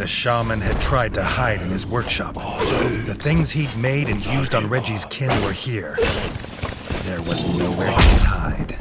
The shaman had tried to hide in his workshop. The things he'd made and used on Reggie's kin were here. There was nowhere to hide.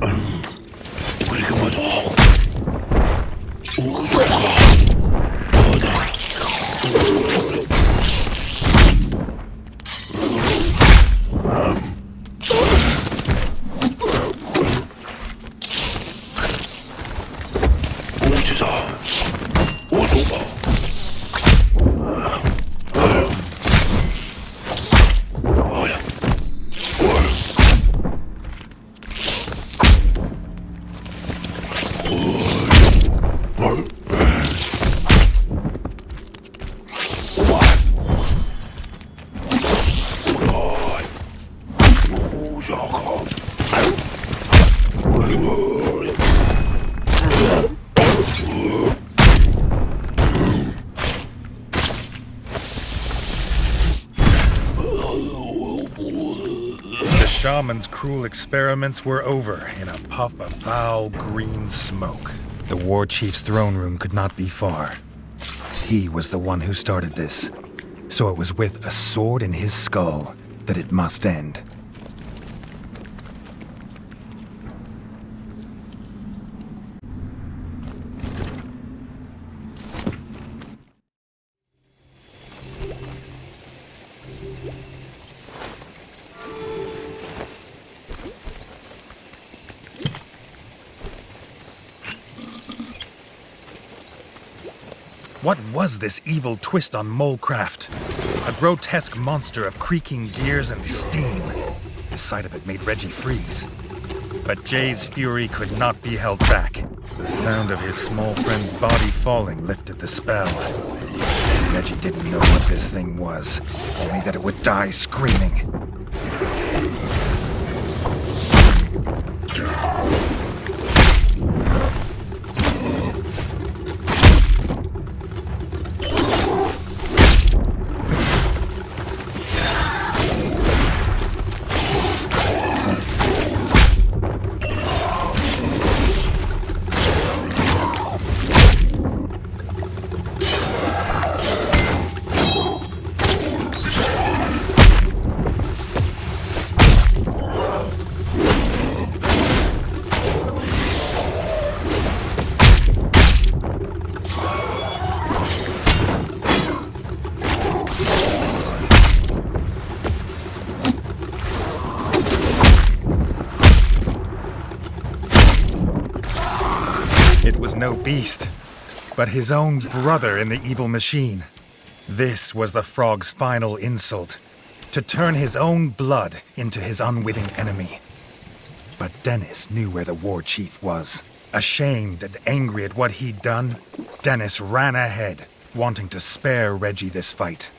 Shaman's cruel experiments were over in a puff of foul green smoke. The war chief's throne room could not be far. He was the one who started this, so it was with a sword in his skull that it must end. What was this evil twist on Molecraft? A grotesque monster of creaking gears and steam. The sight of it made Reggie freeze. But Jay's fury could not be held back. The sound of his small friend's body falling lifted the spell. Reggie didn't know what this thing was, only that it would die screaming. No beast, but his own brother in the evil machine. This was the frog's final insult, to turn his own blood into his unwitting enemy. But Dennis knew where the war chief was. Ashamed and angry at what he'd done, Dennis ran ahead, wanting to spare Reggie this fight.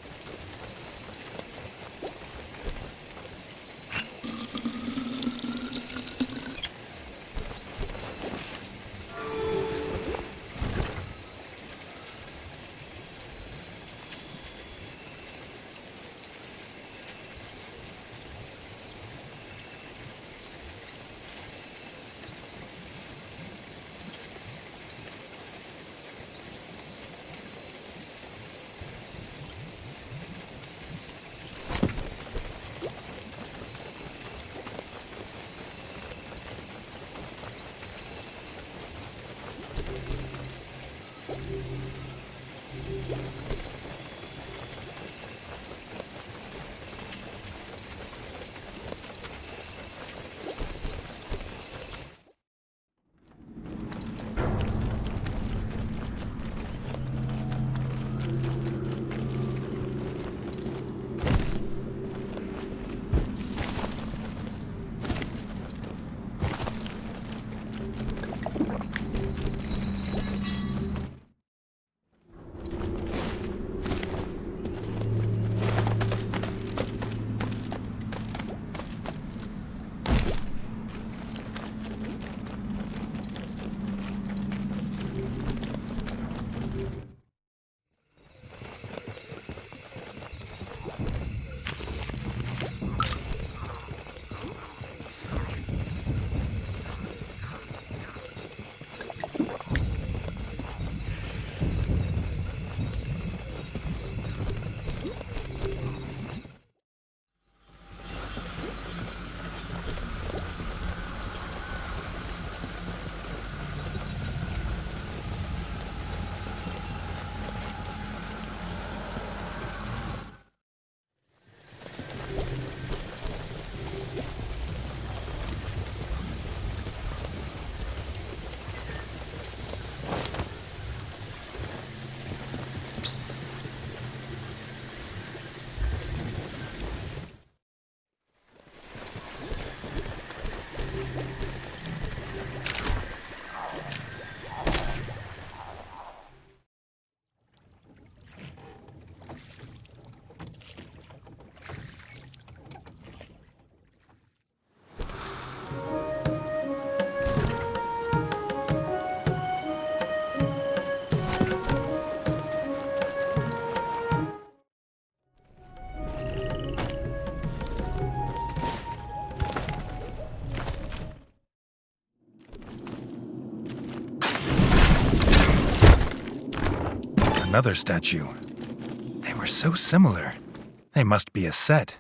another statue. They were so similar. They must be a set.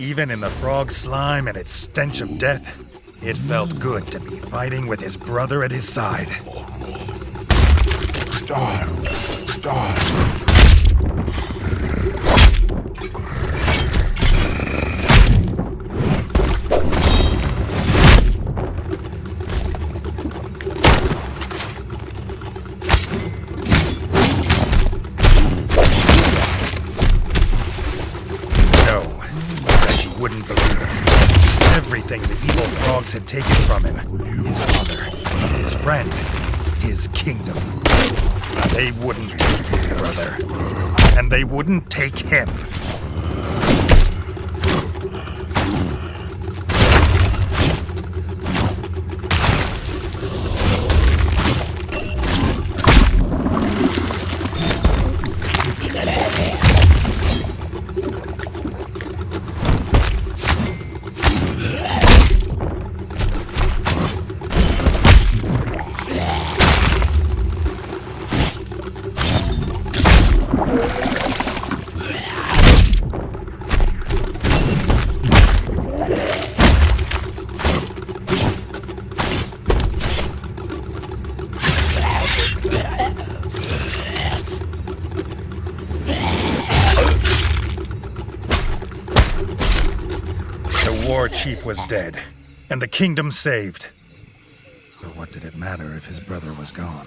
Even in the frog slime and its stench of death, it felt good to be fighting with his brother at his side. Die. Had taken from him, his father, his friend, his kingdom. They wouldn't take his brother, and they wouldn't take him. Chief was dead, and the kingdom saved. But what did it matter if his brother was gone?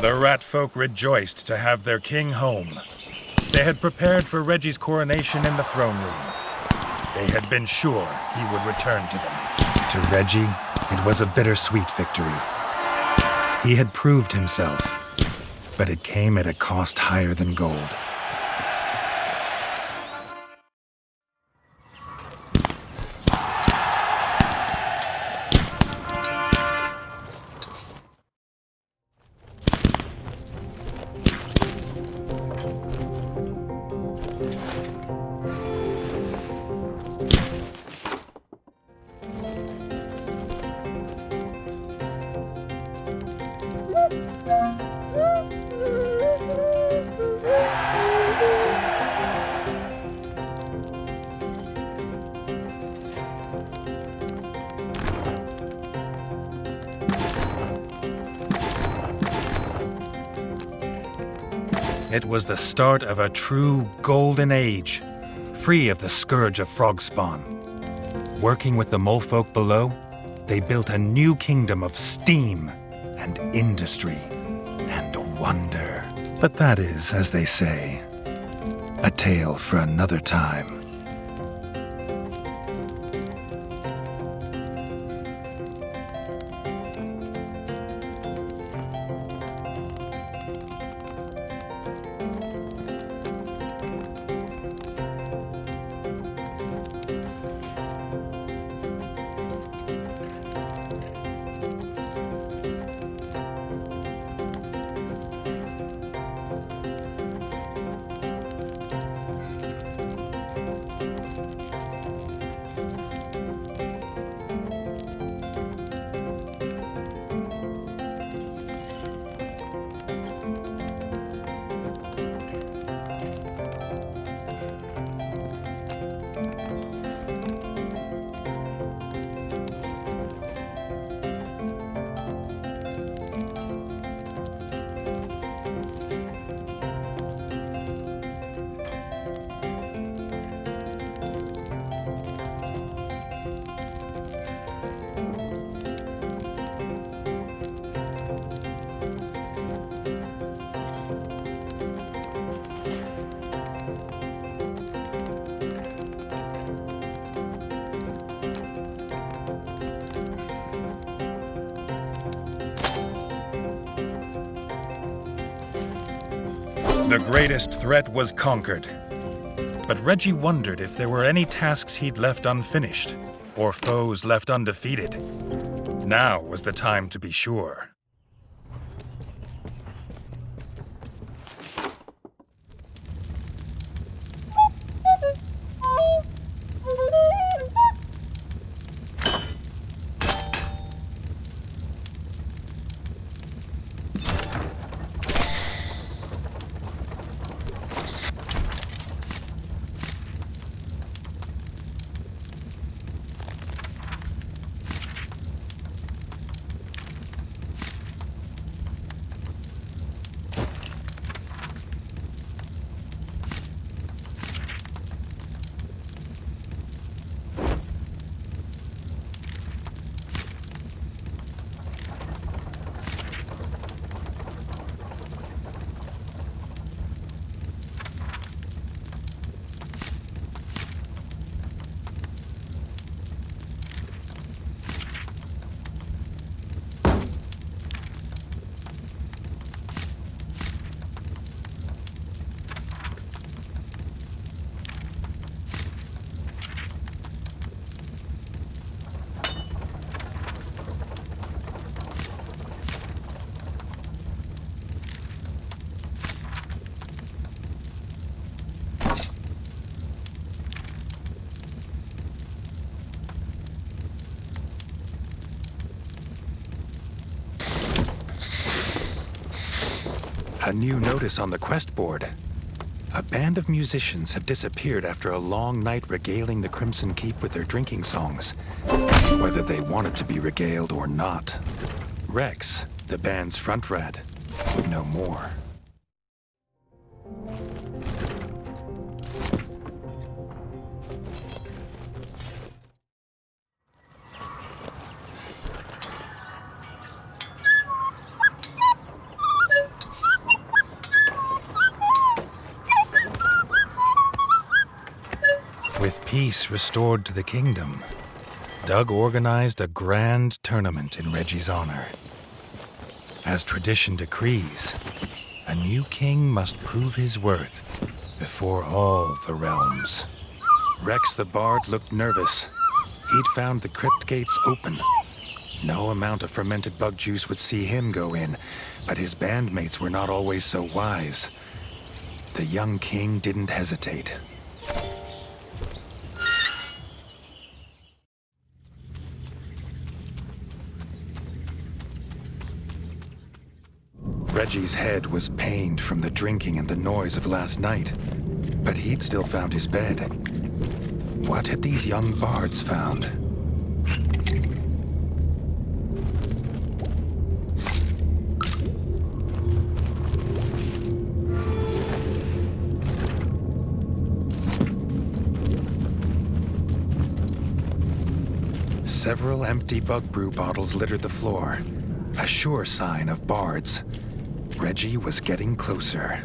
The rat folk rejoiced to have their king home. They had prepared for Reggie's coronation in the throne room. They had been sure he would return to them. To Reggie, it was a bittersweet victory. He had proved himself, but it came at a cost higher than gold. It was the start of a true golden age, free of the scourge of frog spawn. Working with the molefolk below, they built a new kingdom of steam and industry and wonder. But that is, as they say, a tale for another time. The greatest threat was conquered. But Redgi wondered if there were any tasks he'd left unfinished, or foes left undefeated. Now was the time to be sure. A new notice on the quest board. A band of musicians have disappeared after a long night regaling the Crimson Keep with their drinking songs, whether they wanted to be regaled or not. Rex, the band's front rat, would know more. Peace restored to the kingdom, Doug organized a grand tournament in Reggie's honor. As tradition decrees, a new king must prove his worth before all the realms. Rex the Bard looked nervous. He'd found the crypt gates open. No amount of fermented bug juice would see him go in, but his bandmates were not always so wise. The young king didn't hesitate. Reggie's head was pained from the drinking and the noise of last night, but he'd still found his bed. What had these young bards found? Several empty bug brew bottles littered the floor, a sure sign of bards. Redgi was getting closer.